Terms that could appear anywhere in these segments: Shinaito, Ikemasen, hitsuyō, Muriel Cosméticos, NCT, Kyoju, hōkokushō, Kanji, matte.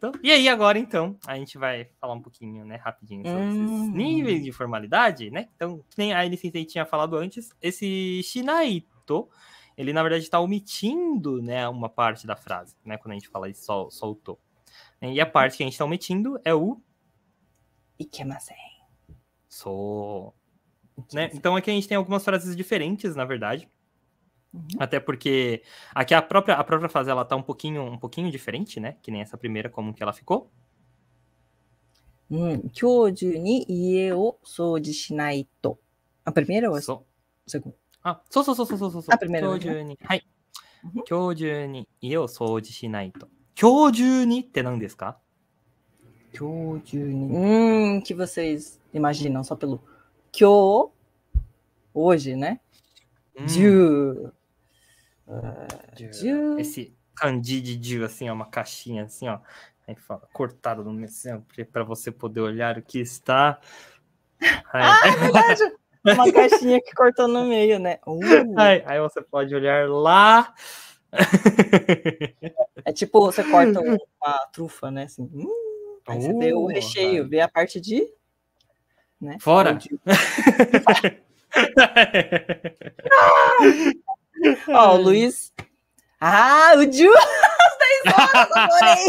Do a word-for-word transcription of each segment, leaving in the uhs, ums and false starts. Shinaito. E aí agora, então, a gente vai falar um pouquinho, né, rapidinho sobre hum. esses níveis de formalidade, né? Então, nem a N C T tinha falado antes, esse Shinaito, ele, na verdade, está omitindo, né, uma parte da frase, né? Quando a gente fala isso, sol, soltou. E a parte que a gente está omitindo é o... Ikemasen. So... Né? Então, aqui a gente tem algumas frases diferentes, na verdade. Uhum. Até porque aqui a própria, a própria frase, ela tá um pouquinho, um pouquinho diferente, né? Que nem essa primeira, como que ela ficou. Hum, Kyoju ni ie o souji shinaito. A primeira ou a so. segunda? Ah, so, so, so, so, so, so. A primeira. Kyoju ni, hai. Uhum. Kyoju ni ie o souji shinaito. Kyoju ni te nan desu ka? Kyoju ni. Hum, que vocês imaginam só pelo Kyo, hoje, né? Hum. Ju. Uh, ju. Esse kanji de ju, assim, ó, uma caixinha, assim, ó. Aí fala, cortado no meio, assim, pra você poder olhar o que está. Aí. Ah, é verdade! Uma caixinha que cortou no meio, né? Uh. Aí, aí você pode olhar lá. É tipo, você corta uma trufa, né? Assim. Hum. Aí uh, você vê o recheio, vê a parte de... Né? Fora! Ó, oh, o Luiz. Ah, o Ju! Às dez horas,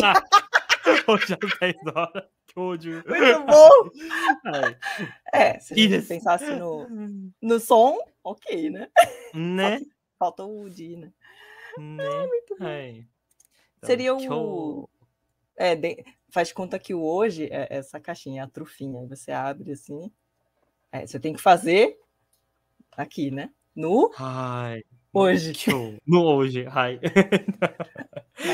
adorei! Hoje às dez horas, que ódio! Muito bom! É, se a gente pensasse no, no som, ok, né? Né? Faltou o Di, né? né? Ah, muito bom. Então, seria o... É, de... Faz conta que o hoje é essa caixinha, a trufinha. Aí você abre assim. É, você tem que fazer aqui, né? No Ai, hoje. Show. No hoje. Ai.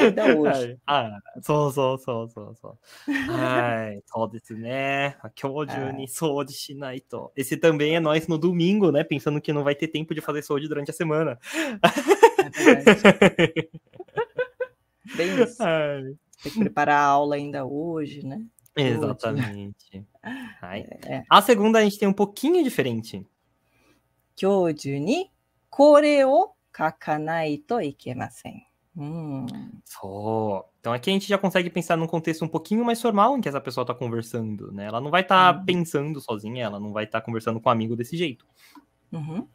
Ainda hoje. Ah, só, só, só, só, só. Ai, só desse, né? Shinaito. Esse também é nós no domingo, né? Pensando que não vai ter tempo de fazer soji durante a semana. É bem isso. Ai. Tem que preparar a aula ainda hoje, né? Exatamente. Ai. É. A segunda a gente tem um pouquinho diferente. Kyoju ni kore o kakanai to ikemasen. Hum. So. Então aqui a gente já consegue pensar num contexto um pouquinho mais formal em que essa pessoa está conversando, né? Ela não vai estar tá uhum. pensando sozinha, ela não vai estar tá conversando com um amigo desse jeito. Uhum.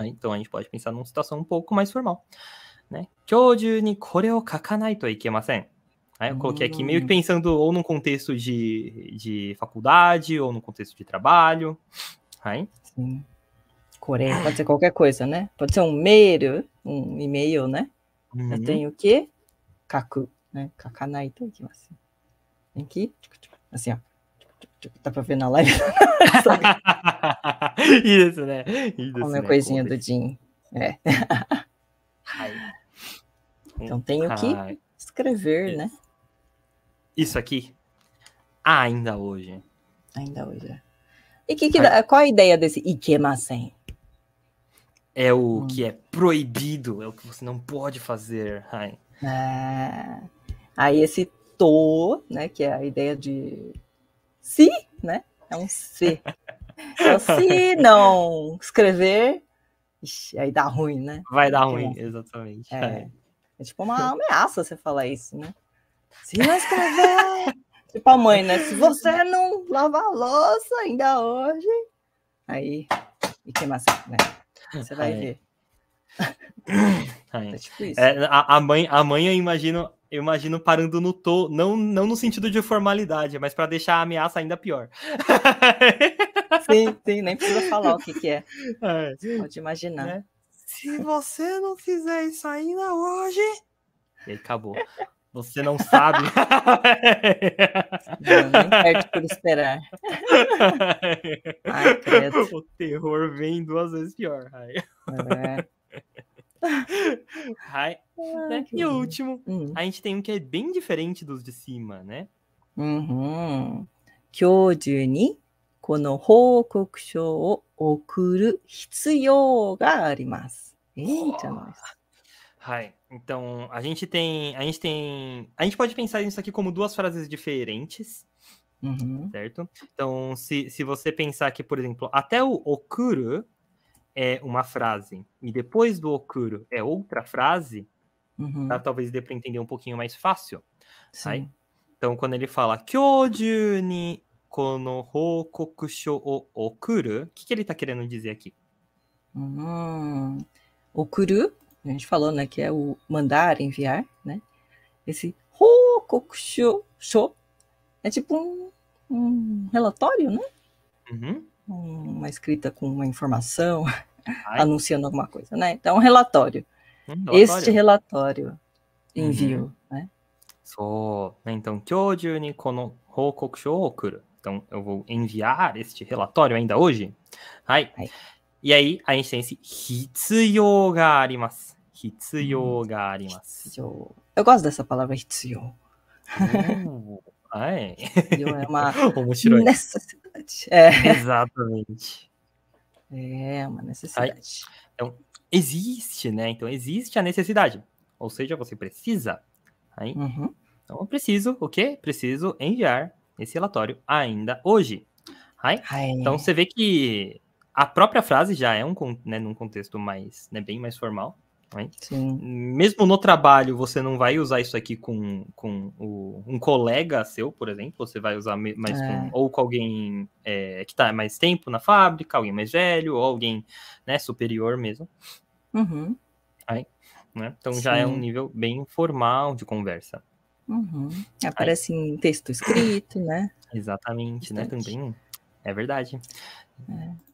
Então a gente pode pensar numa situação um pouco mais formal, né? Kyoju ni kore o kakanai to ikemasen. Aí eu coloquei aqui meio que pensando ou num contexto de, de faculdade, ou num contexto de trabalho. Aí. Sim. Coreia, pode ser qualquer coisa, né? Pode ser um e-mail, um e-mail, né? Uhum. Eu tenho o quê? Kaku, né? Kakanai, tem aqui, assim. Tem aqui, assim, ó. Dá pra ver na live? Isso, né? Isso, Uma né? coisinha Como do Jin. É. Então tenho o quê? Escrever, isso. né? Isso aqui? Ah, ainda hoje. Ainda hoje. E que que dá, qual a ideia desse Ikemasen? É o hum. que é proibido, é o que você não pode fazer. Ai. Ah, aí esse to, né? Que é a ideia de se, né? É um se. Então, se não escrever, ixi, aí dá ruim, né? Vai dar ruim, é. exatamente. É. É. É tipo uma ameaça você falar isso, né? Se não escrever... tipo a mãe, né? Se você não lavar a louça ainda hoje... Aí... E que massa, né? Você vai Ai. ver. Ai. É tipo isso. É, a, a, mãe, a mãe, eu imagino, eu imagino parando no to... Não, não no sentido de formalidade, mas para deixar a ameaça ainda pior. Sim, sim. Nem precisa falar o que, que é. Ai. Você pode imaginar. É. Se você não fizer isso ainda hoje... E aí, acabou. Você não sabe. Não, nem perto por esperar. Ai, credo. O terror vem duas vezes pior. Ai. É. Ai. Ai, e o último. Uhum. A gente tem um que é bem diferente dos de cima, né? Uhum. Kyoju ni kono houkokushou o okuru hitsuyou ga arimasu. Eita, nós. Ai, então, a gente tem... A gente tem... A gente pode pensar nisso aqui como duas frases diferentes, uhum. certo? Então, se, se você pensar que, por exemplo, até o okuru é uma frase, e depois do okuru é outra frase, uhum. tá? Talvez dê para entender um pouquinho mais fácil. Sim. Ai, Então, quando ele fala Kyojū ni kono hōkokushō o okuru, o que, que ele está querendo dizer aqui? Hum, okuru, a gente falou, né, que é o mandar, enviar, né? Esse hōkokushō é tipo um, um relatório, né? Uhum. Uma escrita com uma informação, ai, anunciando alguma coisa, né? Então, um relatório. Hum, relatório. Este relatório envio, uhum, né? So, então, kyojū ni kono hōkokushō o okuru. Então, eu vou enviar este relatório ainda hoje. Ai. Ai. E aí, a gente tem esse hitsuyō ga arimasu. Hitsuyō ga arimasu. Eu gosto dessa palavra hitsuyō. Hum, ai. Hitsuyō é uma necessidade. É. Exatamente. É, uma necessidade. Ai. Então, existe, né? Então, existe a necessidade. Ou seja, você precisa. Aí, uhum. Então, eu preciso o quê? Preciso enviar esse relatório ainda hoje. Aí, ai. Então, você vê que a própria frase já é um, né, num contexto mais, né, bem mais formal. Aí. Sim. Mesmo no trabalho, você não vai usar isso aqui com, com o, um colega seu, por exemplo. Você vai usar mais é. com, ou com alguém é, que está mais tempo na fábrica, alguém mais velho, ou alguém, né, superior mesmo. Uhum. Aí. Né? Então, sim, já é um nível bem informal de conversa. Uhum. Aparece aí em texto escrito, né? Exatamente, bastante, né? Também é verdade. É.